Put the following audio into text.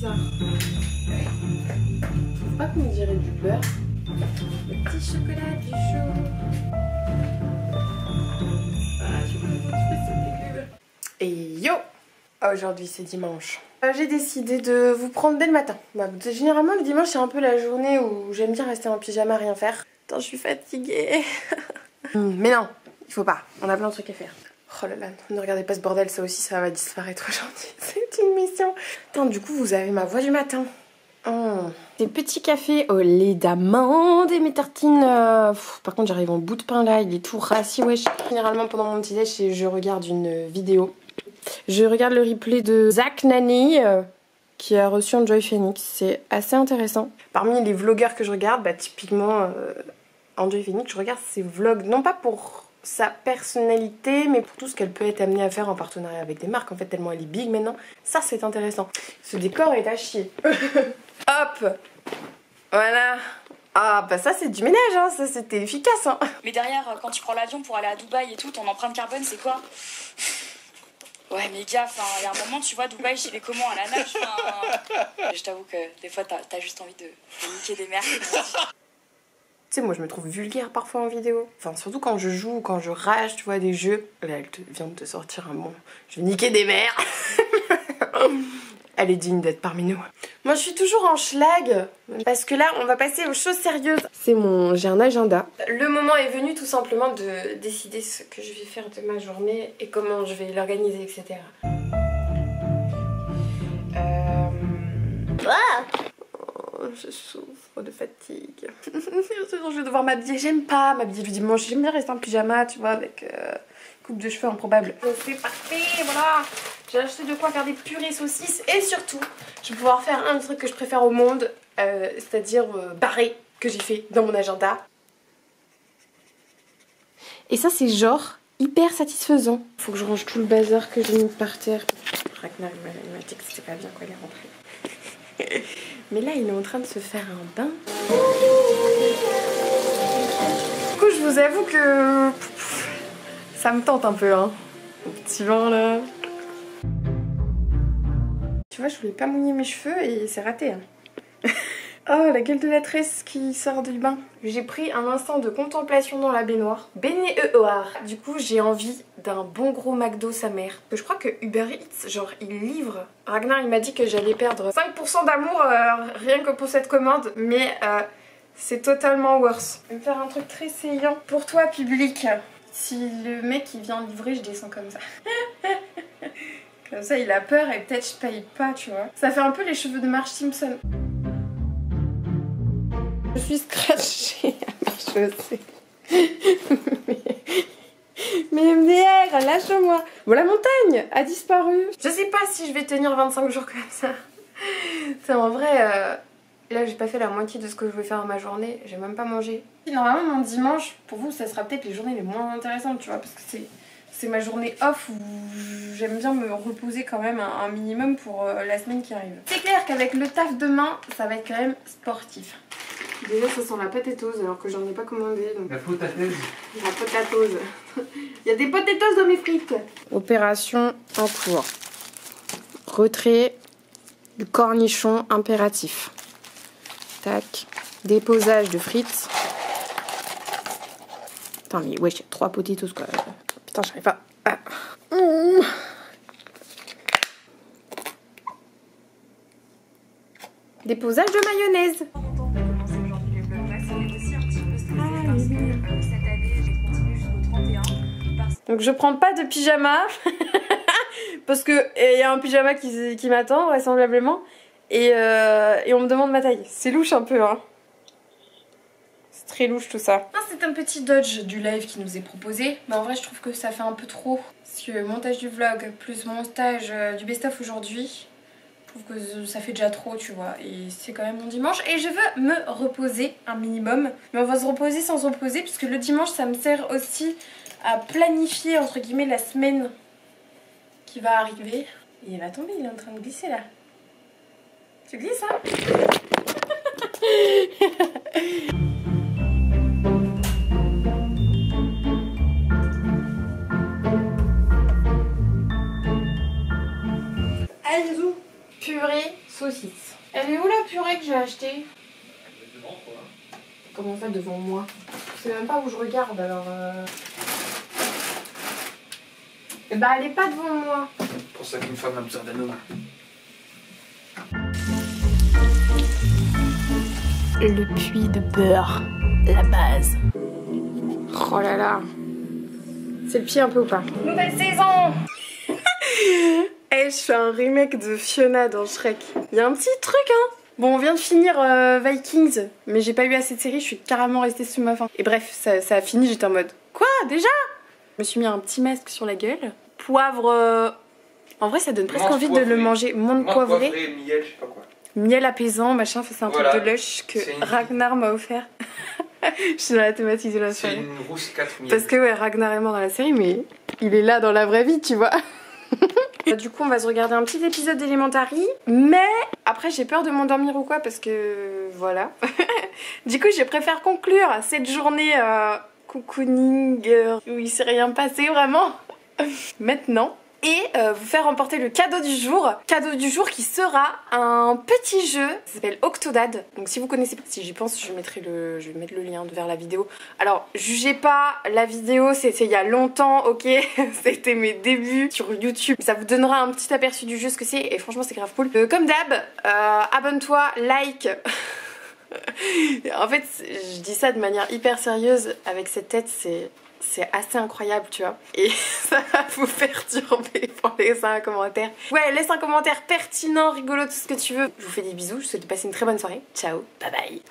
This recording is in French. bizarre. C'est pas qu'on dirait du beurre. Le petit chocolat du chaud. Et yo! Aujourd'hui c'est dimanche. J'ai décidé de vous prendre dès le matin. Généralement le dimanche c'est un peu la journée où j'aime bien rester en pyjama, rien faire. Putain, je suis fatiguée. Mais non, il faut pas. On a plein de trucs à faire. Oh là là, ne regardez pas ce bordel, ça aussi ça va disparaître aujourd'hui. C'est une mission. Putain, du coup vous avez ma voix du matin. Des petits cafés au lait d'amande et mes tartines. Par contre j'arrive en bout de pain là, il est tout rassis wesh. Généralement pendant mon petit déj je regarde une vidéo. Je regarde le replay de Zach Nani qui a reçu EnjoyPhoenix. C'est assez intéressant. Parmi les vlogueurs que je regarde, typiquement EnjoyPhoenix, je regarde ses vlogs, non pas pour sa personnalité, mais pour tout ce qu'elle peut être amenée à faire en partenariat avec des marques, en fait, tellement elle est big maintenant. Ça, c'est intéressant. Ce décor est à chier. Hop! Voilà! Ah bah ça c'est du ménage, hein. Ça c'était efficace, hein. Mais derrière, quand tu prends l'avion pour aller à Dubaï et tout, ton empreinte carbone, c'est quoi? Ouais mais gars, il y a un moment tu vois Dubaï j'y vais comment à la nage, je t'avoue que des fois t'as juste envie de niquer des merdes. Tu sais, moi je me trouve vulgaire parfois en vidéo. Enfin surtout quand je joue, quand je rage, tu vois, des jeux. Là elle vient de te sortir un bon, je vais niquer des merdes. Elle est digne d'être parmi nous. Moi je suis toujours en schlag, parce que là on va passer aux choses sérieuses. J'ai un agenda. Le moment est venu tout simplement de décider ce que je vais faire de ma journée et comment je vais l'organiser, etc. Oh, je souffre de fatigue. Je vais devoir m'habiller, j'aime pas m'habiller du dimanche. J'aime bien rester en pyjama, tu vois, avec coupe de cheveux improbable. Donc c'est parfait, voilà. J'ai acheté de quoi faire des purées saucisses et surtout, je vais pouvoir faire un truc que je préfère au monde, c'est-à-dire barrer, que j'ai fait dans mon agenda. Et ça, c'est genre hyper satisfaisant. Faut que je range tout le bazar que j'ai mis par terre. Ragnar il m'a dit que c'était pas bien quand il est rentré. Mais là, il est en train de se faire un bain. Du coup, je vous avoue que ça me tente un peu, hein. Le petit bain là. Tu vois, je voulais pas mouiller mes cheveux et c'est raté. Hein. Oh, la gueule de la tresse qui sort du bain. J'ai pris un instant de contemplation dans la baignoire. Du coup, j'ai envie d'un bon gros McDo sa mère. Je crois que Uber Eats, genre, il livre. Ragnar, il m'a dit que j'allais perdre 5% d'amour rien que pour cette commande. Mais c'est totalement worse. Je vais me faire un truc très saillant. Pour toi, public. Si le mec, il vient livrer, je descends comme ça. Comme ça, il a peur et peut-être je paye pas, tu vois. Ça fait un peu les cheveux de Marge Simpson. Je suis scratchée à ma chaussée. Mais MDR, lâche-moi. Bon, la montagne a disparu. Je sais pas si je vais tenir 25 jours comme ça. C'est en vrai, là j'ai pas fait la moitié de ce que je voulais faire à ma journée. J'ai même pas mangé. Normalement, mon dimanche, pour vous, ça sera peut-être les journées les moins intéressantes, tu vois, parce que c'est ma journée off où j'aime bien me reposer quand même un minimum pour la semaine qui arrive. C'est clair qu'avec le taf demain, ça va être quand même sportif. Déjà, ça sent la patétose alors que j'en ai pas commandé. Donc... La potatose. La potatose. Il y a des potatoses dans mes frites. Opération en cours. Retrait du cornichon impératif. Tac. Déposage de frites. Putain, mais wesh, il y a 3 potatoes quoi. Putain, j'arrive pas. Ah. Mmh. Déposage de mayonnaise. Donc je prends pas de pyjama parce que il y a un pyjama qui m'attend vraisemblablement et on me demande ma taille. C'est louche un peu, hein. C'est très louche tout ça. C'est un petit dodge du live qui nous est proposé. Mais en vrai je trouve que ça fait un peu trop. Parce que montage du vlog plus montage du best-of aujourd'hui, je trouve que ça fait déjà trop, tu vois. Et c'est quand même mon dimanche. Et je veux me reposer un minimum. Mais on va se reposer sans se reposer. Puisque le dimanche ça me sert aussi à planifier entre guillemets la semaine qui va arriver. Et il va tomber, il est en train de glisser là. Tu glisses, hein. purée saucisse. Elle est où la purée que j'ai achetée? Elle est devant toi. Comment ça devant moi? Je sais même pas où je regarde alors. Et bah elle est pas devant moi. C'est pour ça qu'une femme a besoin d'un homme. Le puits de beurre, la base. Oh là là. C'est le pied un peu ou pas? Nouvelle saison. Hey, je fais un remake de Fiona dans Shrek. Il y a un petit truc hein. Bon, on vient de finir Vikings, mais j'ai pas eu assez de série, je suis carrément restée sous ma faim. Et bref, ça a fini, j'étais en mode quoi déjà? Je me suis mis un petit masque sur la gueule. Poivre... En vrai, ça donne presque envie de le manger. Monde poivré, miel, je sais pas quoi. Miel apaisant, machin, c'est un truc de lush que Ragnar m'a offert. Je suis dans la thématique de la série. C'est une rousse 4 miel. Parce que ouais, Ragnar est mort dans la série, mais il est là dans la vraie vie, tu vois. Du coup on va se regarder un petit épisode d'Elementary, mais après j'ai peur de m'endormir ou quoi parce que voilà. Du coup je préfère conclure cette journée cocooning où il s'est rien passé vraiment maintenant et vous faire remporter le cadeau du jour. Cadeau du jour qui sera un petit jeu, ça s'appelle Octodad. Donc si vous connaissez pas, si j'y pense je vais mettre le lien vers la vidéo. Alors jugez pas, la vidéo c'était il y a longtemps, ok. C'était mes débuts sur YouTube. Ça vous donnera un petit aperçu du jeu ce que c'est et franchement c'est grave cool. Comme d'hab, abonne-toi, like. En fait je dis ça de manière hyper sérieuse avec cette tête, c'est assez incroyable tu vois et ça va vous perturber pour laisser un commentaire. Ouais, laisse un commentaire pertinent, rigolo, tout ce que tu veux. Je vous fais des bisous, je vous souhaite de passer une très bonne soirée. Ciao, bye bye.